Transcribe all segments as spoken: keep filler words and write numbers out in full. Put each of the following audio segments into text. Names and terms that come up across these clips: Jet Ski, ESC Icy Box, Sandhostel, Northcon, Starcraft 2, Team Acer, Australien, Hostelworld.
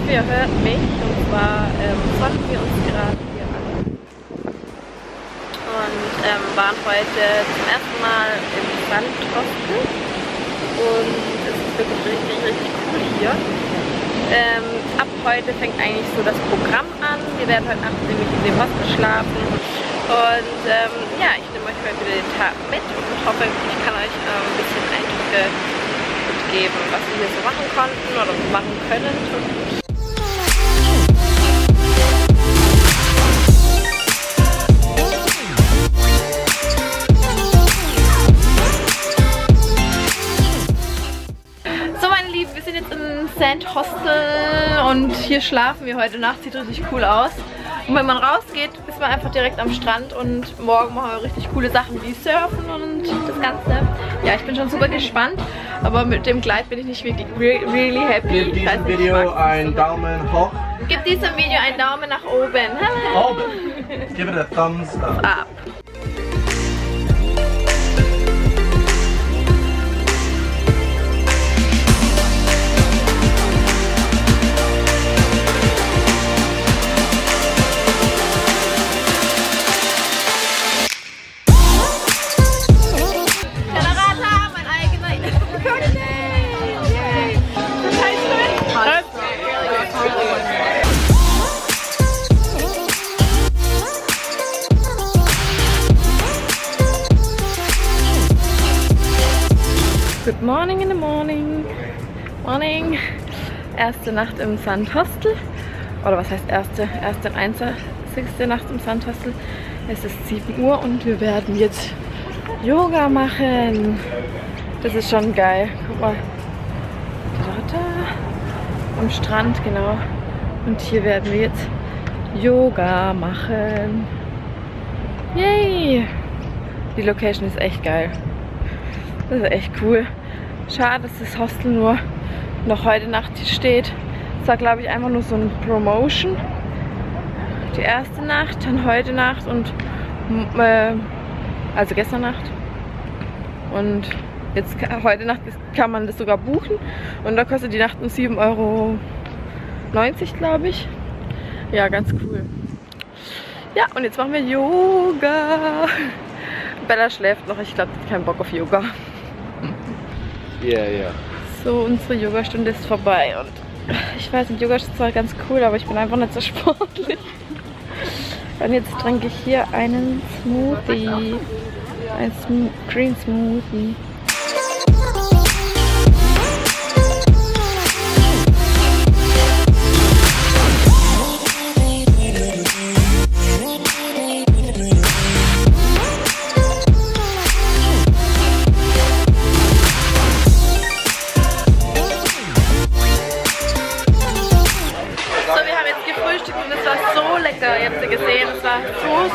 hoffe, ihr hört mich. Und zwar ähm, konnten wir uns gerade hier an. Und ähm, waren heute zum ersten Mal im Sandhostel. Und es ist wirklich richtig, richtig cool hier. Ähm, ab heute fängt eigentlich so das Programm an. Wir werden heute Nacht nämlich in dem Hostel schlafen. Und ähm, ja, ich nehme euch heute den Tag mit und hoffe, ich kann euch ähm, ein bisschen Eindrücke mitgeben, was wir hier so machen konnten oder so machen können. Wir sind jetzt im Sandhostel und hier schlafen wir heute Nacht. Sieht richtig cool aus. Und wenn man rausgeht, ist man einfach direkt am Strand und morgen machen wir richtig coole Sachen wie Surfen und das Ganze. Ja, ich bin schon super gespannt, aber mit dem Kleid bin ich nicht wirklich really happy. Gib diesem Video einen Daumen hoch. Gib diesem Video einen Daumen nach oben. Oben. Give it a thumbs up. Good morning in the morning. Morning. Erste Nacht im Sandhostel. Oder was heißt erste? Erste und einzigste Nacht im Sandhostel. Es ist sieben Uhr und wir werden jetzt Yoga machen. Das ist schon geil. Guck mal. Am Strand, genau. Und hier werden wir jetzt Yoga machen. Yay! Die Location ist echt geil. Das ist echt cool. Schade, dass das Hostel nur noch heute Nacht hier steht. Es war, glaube ich, einfach nur so eine Promotion. Die erste Nacht, dann heute Nacht und äh, also gestern Nacht. Und jetzt heute Nacht kann man das sogar buchen. Und da kostet die Nacht nur sieben Euro neunzig, glaube ich. Ja, ganz cool. Ja, und jetzt machen wir Yoga. Bella schläft noch. Ich glaube, die hat keinen Bock auf Yoga. Ja, yeah, ja. Yeah. So, unsere Yogastunde ist vorbei und ich weiß nicht, Yoga ist zwar ganz cool, aber ich bin einfach nicht so sportlich. Und jetzt trinke ich hier einen Smoothie. Ein Sm Green Smoothie.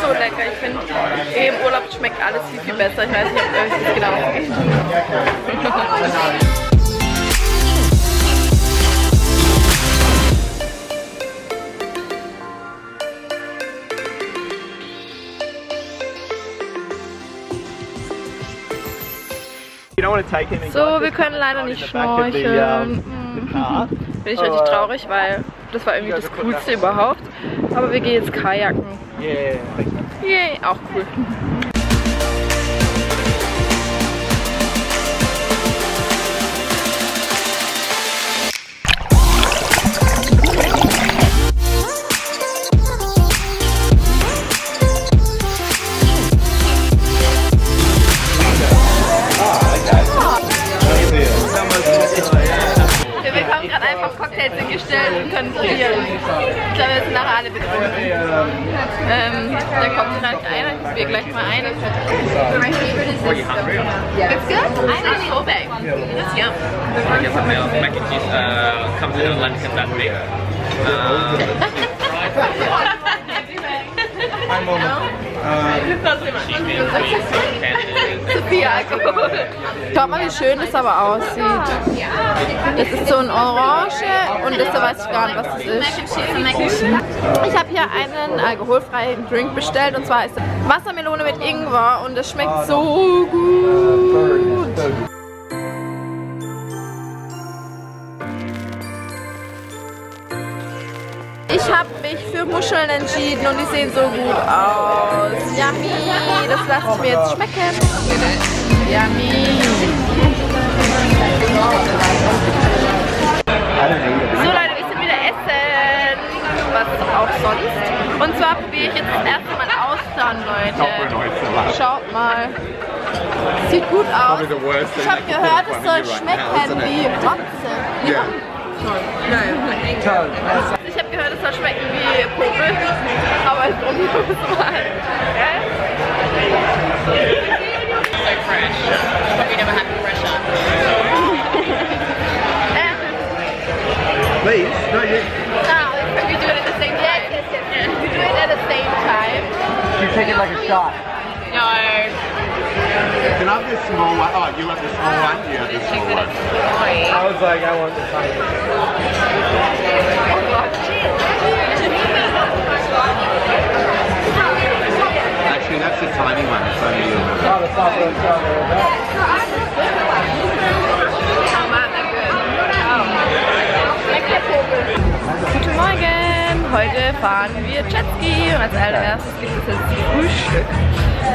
So lecker. Ich finde, im Urlaub schmeckt alles viel, viel besser. Ich weiß nicht, ob ihr euch das genau geht. So, wir können leider nicht schnorcheln. Mhm. Bin ich richtig traurig, weil das war irgendwie das Coolste überhaupt. Aber wir gehen jetzt kajaken. Yeah, yeah, auch cool. Und können probieren. Ich glaube, wir sind nachher alle betrunken. Ähm, da kommt gleich einer, gucken wir gleich mal ein. It's good? I like Kobe. It's yum. I guess I feel mac and cheese uh, comes in lunch and that big. I'm on Schau mal, wie schön das aber aussieht. Das ist so ein Orange und das weiß ich gar nicht, was das ist. Ich habe hier einen alkoholfreien Drink bestellt und zwar ist das Wassermelone mit Ingwer und das schmeckt so gut. Ich habe mich für Muscheln entschieden und die sehen so gut aus. Yummy, das lasse ich mir jetzt schmecken. Yummy. So Leute, wir sind wieder essen, was auch sonst. Und zwar probiere ich jetzt das erste Mal Austern, Leute. Schaut mal. Sieht gut aus. Ich habe gehört, es soll schmecken wie Rotze. Nein. Toll. Ich habe gehört, es soll schmecken wie Popel, aber es ist unnormal. So fresh. Probably never had fresher. Please, no, you. Oh, we do it at the same time. We do it at the same time. You take it like a shot. No. Can I have this small one? Oh, you have the small one? You have the small one. I was like, I want the tiny one. Actually, that's the tiny one. It's only you. Oh, man, they're good. Oh. Guten Morgen! Heute fahren wir Jet Ski und als allererstes gibt es jetzt Frühstück.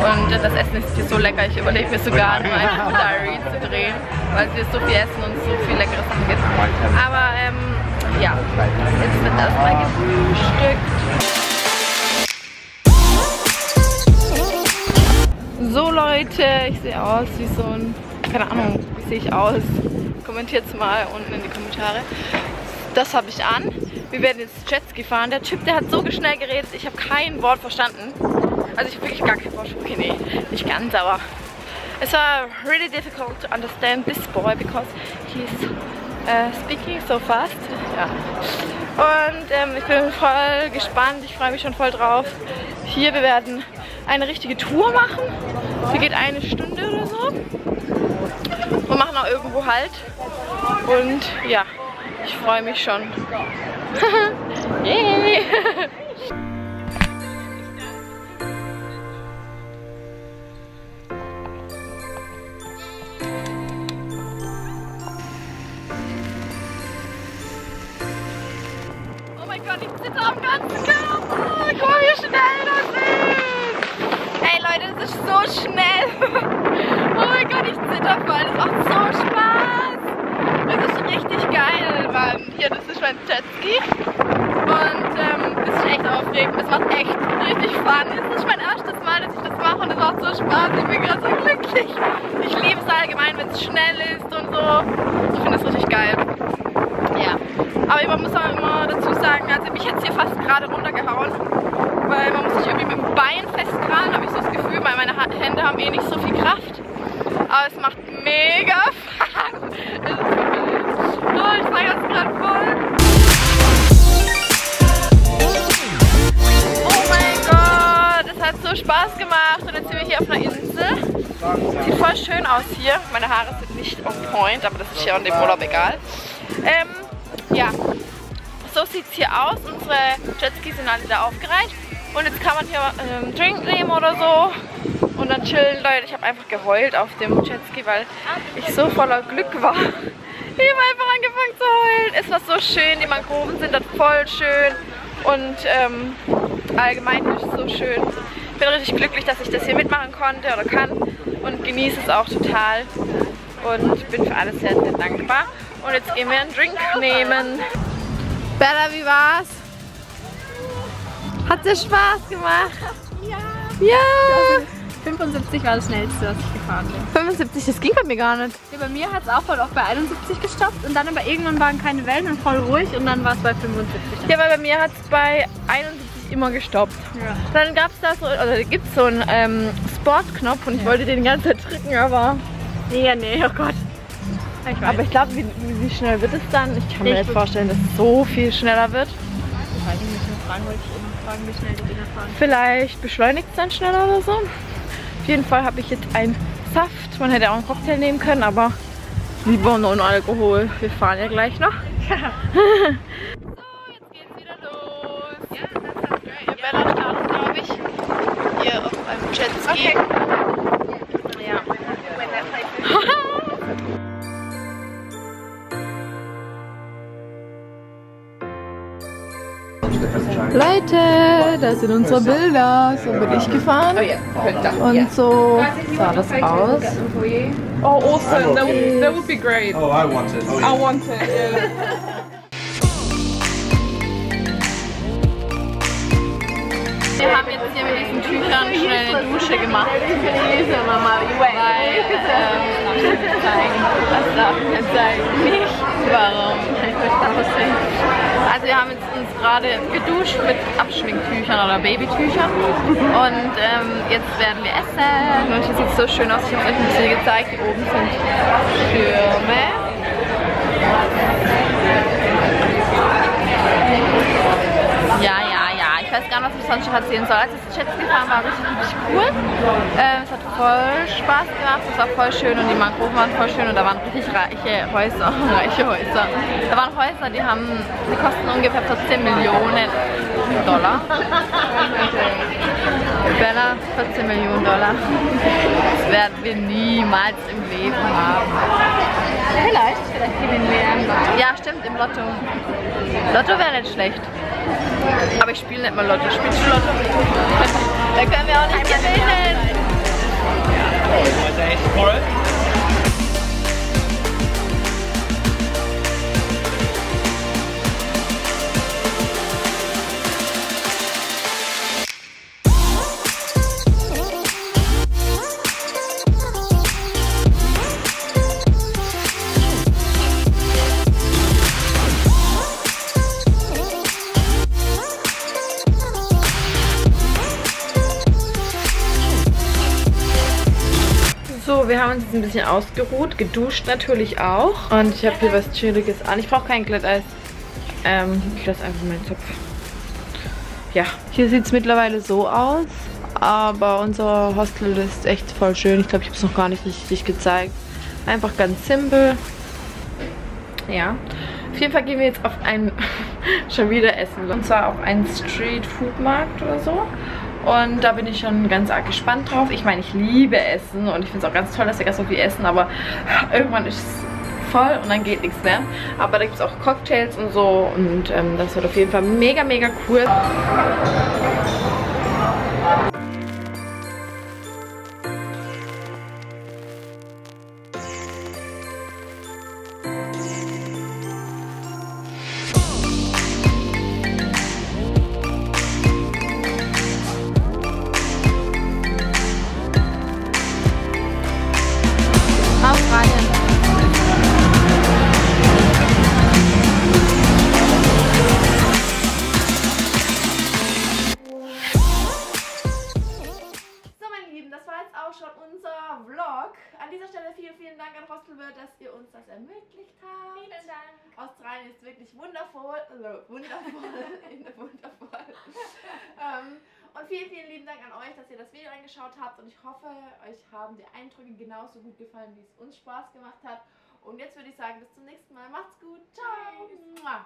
Und das Essen ist hier so lecker, ich überlege mir sogar, nur eine Diary zu drehen, weil es hier so viel Essen und so viel leckere Sachen gibt. Aber ähm, ja, jetzt wird erstmal gefrühstückt. So Leute, ich sehe aus wie so ein, keine Ahnung, wie sehe ich aus? Kommentiert's mal unten in die Kommentare. Das habe ich an. Wir werden jetzt Jetski fahren. Der Typ, der hat so schnell geredet, ich habe kein Wort verstanden. Also ich habe wirklich gar kein Wort, okay, nee, nicht ganz, aber es war really difficult to understand this boy, because he's uh, speaking so fast, ja. Und ähm, ich bin voll gespannt, ich freue mich schon voll drauf. Hier, wir werden eine richtige Tour machen, sie geht eine Stunde oder so. Und machen auch irgendwo Halt und ja, ich freue mich schon. Yeah. Spaß gemacht und jetzt sind wir hier auf einer Insel. Sieht voll schön aus hier. Meine Haare sind nicht on point, aber das ist ja in dem Urlaub egal. Ähm, ja, so sieht es hier aus. Unsere Jetskis sind alle da aufgereiht und jetzt kann man hier einen ähm, Drink nehmen oder so und dann chillen. Leute, ich habe einfach geheult auf dem Jetski, weil ich so voller Glück war. Ich habe einfach angefangen zu heulen. Es war so schön, die Mangroven sind dort voll schön und ähm, allgemein ist es so schön. Ich bin richtig glücklich, dass ich das hier mitmachen konnte oder kann und genieße es auch total und bin für alles sehr, sehr dankbar. Und jetzt gehen wir einen Drink nehmen. Bella, wie war's? Hat dir Spaß gemacht? Ja! Ja! fünfundsiebzig war das schnellste, was ich gefahren bin. fünfundsiebzig, das ging bei mir gar nicht. Ja, bei mir hat es auch voll oft bei einundsiebzig gestoppt und dann aber irgendwann waren keine Wellen und voll ruhig und dann war es bei fünfundsiebzig. Ja, weil bei mir hat es bei einundsiebzig immer gestoppt. Ja. Dann gab es da so, oder also gibt es so einen ähm, Sportknopf und ich ja. wollte den die ganze Zeit drücken, aber... Nee, nee, oh Gott. Ich aber ich glaube, wie, wie schnell wird es dann? Ich kann nee, mir jetzt vorstellen, dass es so viel schneller wird. Ich weiß nicht, ich fragen wollte ich eben fragen, wie schnell die Dinger fahren. Vielleicht beschleunigt es dann schneller oder so. Auf jeden Fall habe ich jetzt einen Saft. Man hätte auch einen Cocktail nehmen können, aber lieber ohne Alkohol. Wir fahren ja gleich noch. Ja. Okay. Ja. Leute, das sind unsere Bilder. So bin ich gefahren. Und so sah das aus. Oh, awesome. That would, that would be great. Oh, I want it. I want it, yeah. Wir haben jetzt hier mit diesen Tüchern schnell eine Dusche gemacht, weil ähm, zeigen, was darf man zeigen, nicht, warum, also wir haben jetzt uns gerade geduscht mit Abschminktüchern oder Babytüchern und ähm, jetzt werden wir essen und es sieht so schön aus, ich habe euch ein bisschen gezeigt, hier oben sind Türme. Ja, ja. Ich weiß gar nicht, was ich sonst noch erzählen soll. Als ich das Jet Ski gefahren war, war es richtig cool. Ähm, es hat voll Spaß gemacht, es war voll schön und die Mangroven waren voll schön und da waren richtig reiche Häuser, reiche Häuser. Da waren Häuser, die haben, die kosten ungefähr vierzehn Millionen Dollar. Bella, vierzehn Millionen Dollar. Das werden wir niemals im Leben haben. Vielleicht, vielleicht gewinnen wir. Ja, stimmt, im Lotto. Lotto wäre nicht schlecht. Aber ich spiele nicht mal Lotto. Spielst du Lotto? Da können wir auch nicht gewinnen. So, wir haben uns jetzt ein bisschen ausgeruht, geduscht natürlich auch. Und ich habe hier was Chilliges an. Ich brauche kein Glätteis. Ähm, ich lasse einfach meinen Zopf. Ja, hier sieht es mittlerweile so aus. Aber unser Hostel ist echt voll schön. Ich glaube, ich habe es noch gar nicht richtig gezeigt. Einfach ganz simpel. Ja. Auf jeden Fall gehen wir jetzt auf ein... schon wieder essen. Und zwar auf einen Street-Food-Markt oder so. Und da bin ich schon ganz arg gespannt drauf. Ich meine, ich liebe Essen und ich finde es auch ganz toll, dass wir ganz so viel essen, aber irgendwann ist es voll und dann geht nichts mehr. Aber da gibt es auch Cocktails und so und ähm, das wird auf jeden Fall mega, mega cool. An dieser Stelle vielen, vielen Dank an Hostelworld, dass ihr uns das ermöglicht habt. Vielen Dank. Australien ist wirklich wundervoll. Also wundervoll. wundervoll. ähm, und vielen, vielen lieben Dank an euch, dass ihr das Video angeschaut habt. Und ich hoffe, euch haben die Eindrücke genauso gut gefallen, wie es uns Spaß gemacht hat. Und jetzt würde ich sagen, bis zum nächsten Mal. Macht's gut. Ciao. Bye.